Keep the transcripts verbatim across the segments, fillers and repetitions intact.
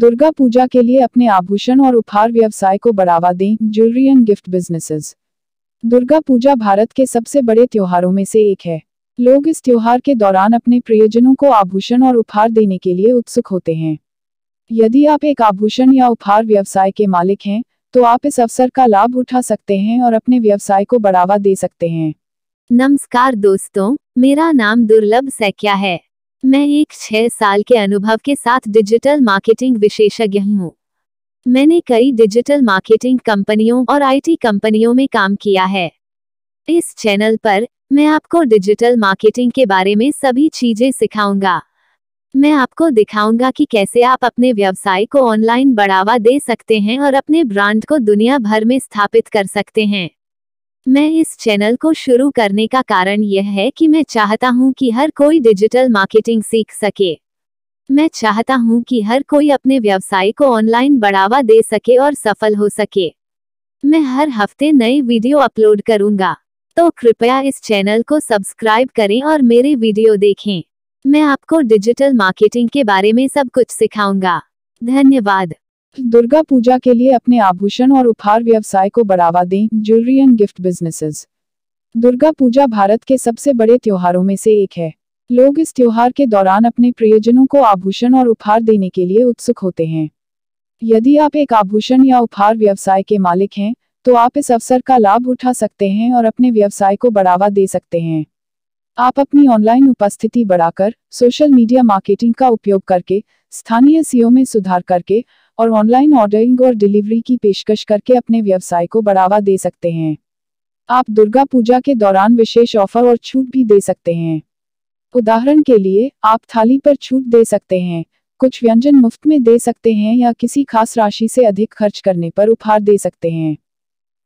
दुर्गा पूजा के लिए अपने आभूषण और उपहार व्यवसाय को बढ़ावा दें, jewellery and gift businesses. Durga Puja Bharat के सबसे बड़े त्योहारों में से एक है। लोग इस त्योहार के दौरान अपने प्रियजनों को आभूषण और उपहार देने के लिए उत्सुक होते हैं। यदि आप एक आभूषण या उपहार व्यवसाय के मालिक हैं तो आप इस अवसर का लाभ उठा सकते हैं और अपने व्यवसाय को बढ़ावा दे सकते हैं। नमस्कार दोस्तों, मेरा नाम दुर्लभ सैकिया है। मैं एक छह साल के अनुभव के साथ डिजिटल मार्केटिंग विशेषज्ञ हूँ। मैंने कई डिजिटल मार्केटिंग कंपनियों और आईटी कंपनियों में काम किया है। इस चैनल पर मैं आपको डिजिटल मार्केटिंग के बारे में सभी चीजें सिखाऊंगा। मैं आपको दिखाऊंगा कि कैसे आप अपने व्यवसाय को ऑनलाइन बढ़ावा दे सकते हैं और अपने ब्रांड को दुनिया भर में स्थापित कर सकते हैं। मैं इस चैनल को शुरू करने का कारण यह है कि मैं चाहता हूं कि हर कोई डिजिटल मार्केटिंग सीख सके। मैं चाहता हूं कि हर कोई अपने व्यवसाय को ऑनलाइन बढ़ावा दे सके और सफल हो सके। मैं हर हफ्ते नए वीडियो अपलोड करूंगा, तो कृपया इस चैनल को सब्सक्राइब करें और मेरे वीडियो देखें। मैं आपको डिजिटल मार्केटिंग के बारे में सब कुछ सिखाऊंगा। धन्यवाद। दुर्गा पूजा के लिए अपने आभूषण और उपहार व्यवसाय को बढ़ावा दें, jewellery and gift businesses. Durga Puja Bharat के सबसे बड़े त्योहारों में से एक है। लोग इस त्योहार के दौरान अपने प्रियजनों को आभूषण और उपहार देने के लिए उत्सुक होते हैं। यदि आप एक आभूषण या उपहार व्यवसाय के मालिक हैं तो आप इस अवसर का लाभ उठा सकते हैं और अपने व्यवसाय को बढ़ावा दे सकते हैं। आप अपनी ऑनलाइन उपस्थिति बढ़ाकर, सोशल मीडिया मार्केटिंग का उपयोग करके, स्थानीय एसईओ में सुधार करके और ऑनलाइन ऑर्डरिंग और डिलीवरी की पेशकश करके अपने व्यवसाय को बढ़ावा दे सकते हैं। आप दुर्गा पूजा के दौरान विशेष ऑफर और छूट भी दे सकते हैं। उदाहरण के लिए, आप थाली पर छूट दे सकते हैं, कुछ व्यंजन मुफ्त में दे सकते हैं या किसी खास राशि से अधिक खर्च करने पर उपहार दे सकते हैं।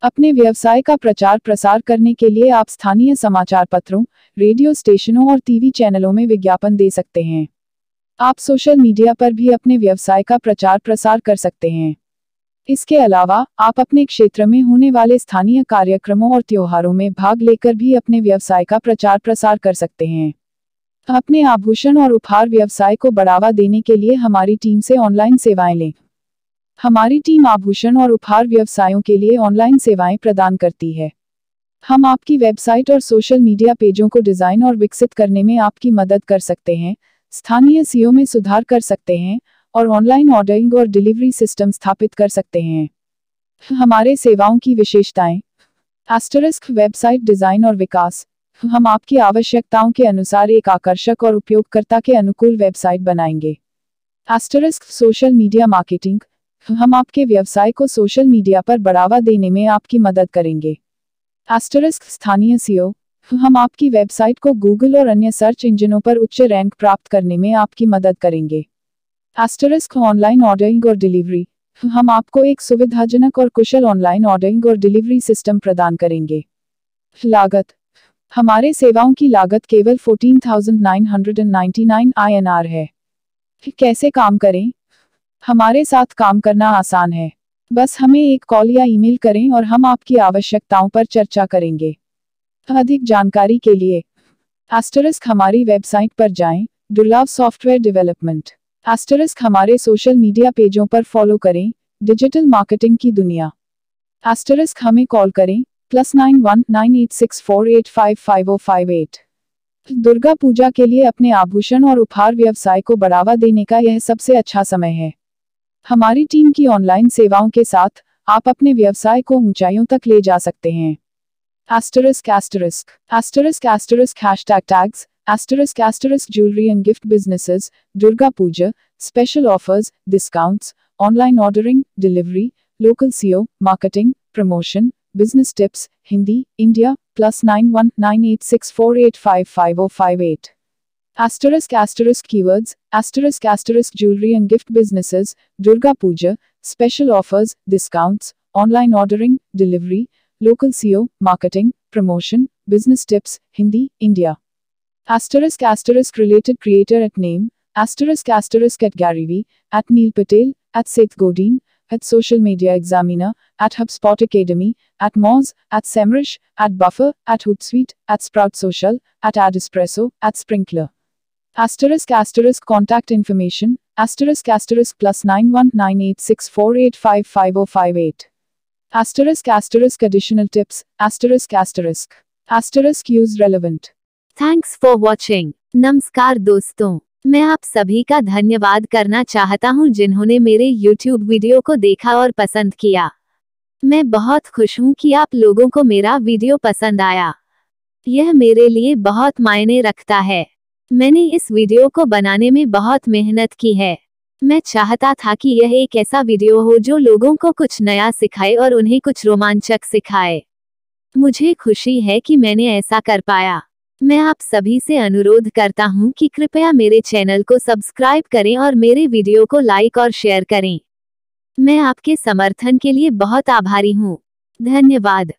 अपने व्यवसाय का प्रचार प्रसार करने के लिए आप स्थानीय समाचार पत्रों, रेडियो स्टेशनों और टीवी चैनलों में विज्ञापन दे सकते हैं। आप सोशल मीडिया पर भी अपने व्यवसाय का प्रचार प्रसार कर सकते हैं। इसके अलावा, आप अपने क्षेत्र में होने वाले स्थानीय कार्यक्रमों और त्योहारों में भाग लेकर भी अपने व्यवसाय का प्रचार प्रसार कर सकते हैं। अपने आभूषण और उपहार व्यवसाय को बढ़ावा देने के लिए हमारी टीम से ऑनलाइन सेवाएं लें। हमारी टीम आभूषण और उपहार व्यवसायों के लिए ऑनलाइन सेवाएं प्रदान करती है। हम आपकी वेबसाइट और सोशल मीडिया पेजों को डिजाइन और विकसित करने में आपकी मदद कर सकते हैं, स्थानीय एसईओ में सुधार कर सकते हैं और ऑनलाइन ऑर्डरिंग और डिलीवरी सिस्टम स्थापित कर सकते हैं। हमारे सेवाओं की विशेषताएं। एस्टेरिस्क वेबसाइट डिजाइन और विकास। हम आपकी आवश्यकताओं के अनुसार एक आकर्षक और उपयोगकर्ता के अनुकूल वेबसाइट बनाएंगे। Asterisk social media marketing. हम आपके व्यवसाय को सोशल मीडिया पर बढ़ावा देने में आपकी मदद करेंगे। एस्टेरिस्क स्थानीय एसईओ। हम आपकी वेबसाइट को गूगल और अन्य सर्च इंजनों पर उच्च रैंक प्राप्त करने में आपकी मदद करेंगे। एस्टेरिस्क ऑनलाइन ऑर्डरिंग और डिलीवरी। हम आपको एक सुविधाजनक और कुशल ऑनलाइन ऑर्डरिंग और डिलीवरी सिस्टम प्रदान करेंगे। लागत। हमारे सेवाओं की लागत केवल चौदह हज़ार नौ सौ निन्यानवे आई एन आर है। कैसे काम करें? हमारे साथ काम करना आसान है। बस हमें एक कॉल या ईमेल करें और हम आपकी आवश्यकताओं पर चर्चा करेंगे। अधिक जानकारी के लिए एस्टेरिस्क हमारी वेबसाइट पर जाएं, दुर्लाभ सॉफ्टवेयर डेवलपमेंट। एस्टेरिस्क हमारे सोशल मीडिया पेजों पर फॉलो करें, डिजिटल मार्केटिंग की दुनिया। एस्टेरिस्क हमें कॉल करें plus nine one nine eight six four eight five five O five eight. Durga Puja के लिए अपने आभूषण और उपहार व्यवसाय को बढ़ावा देने का यह सबसे अच्छा समय है। हमारी टीम की ऑनलाइन सेवाओं के साथ आप अपने व्यवसाय को ऊंचाइयों तक ले जा सकते हैं। Asterisk asterisk asterisk asterisk hashtag tags asterisk asterisk jewellery and gift businesses, Durga Puja, special offers, discounts, online ordering, delivery, local SEO, marketing, promotion, business tips, Hindi, India, plus nine one nine eight six four eight five five O five eight. Asterisk asterisk keywords asterisk asterisk jewellery and gift businesses, Durga Puja, special offers, discounts, online ordering, delivery, local SEO, marketing, promotion, business tips, Hindi, India. Asterisk asterisk related creator at name asterisk asterisk at Gary Vee, at Neil Patel, at Seth Godin, at Social Media Examiner, at HubSpot Academy, at Moz, at Semrush, at Buffer, at Hootsuite, at Sprout Social, at Ad Espresso, at Sprinkler. asterisk asterisk contact information asterisk asterisk plus nine one nine eight six four eight five five zero five eight asterisk asterisk additional tips asterisk asterisk asterisk use relevant. Thanks for watching. नमस्कार दोस्तों, मैं आप सभी का धन्यवाद करना चाहता हूँ जिन्होंने मेरे YouTube वीडियो को देखा और पसंद किया। मैं बहुत खुश हूँ कि आप लोगों को मेरा वीडियो पसंद आया, यह मेरे लिए बहुत मायने रखता है। मैंने इस वीडियो को बनाने में बहुत मेहनत की है। मैं चाहता था कि यह एक ऐसा वीडियो हो जो लोगों को कुछ नया सिखाए और उन्हें कुछ रोमांचक सिखाए। मुझे खुशी है कि मैंने ऐसा कर पाया। मैं आप सभी से अनुरोध करता हूं कि कृपया मेरे चैनल को सब्सक्राइब करें और मेरे वीडियो को लाइक और शेयर करें। मैं आपके समर्थन के लिए बहुत आभारी हूं। धन्यवाद।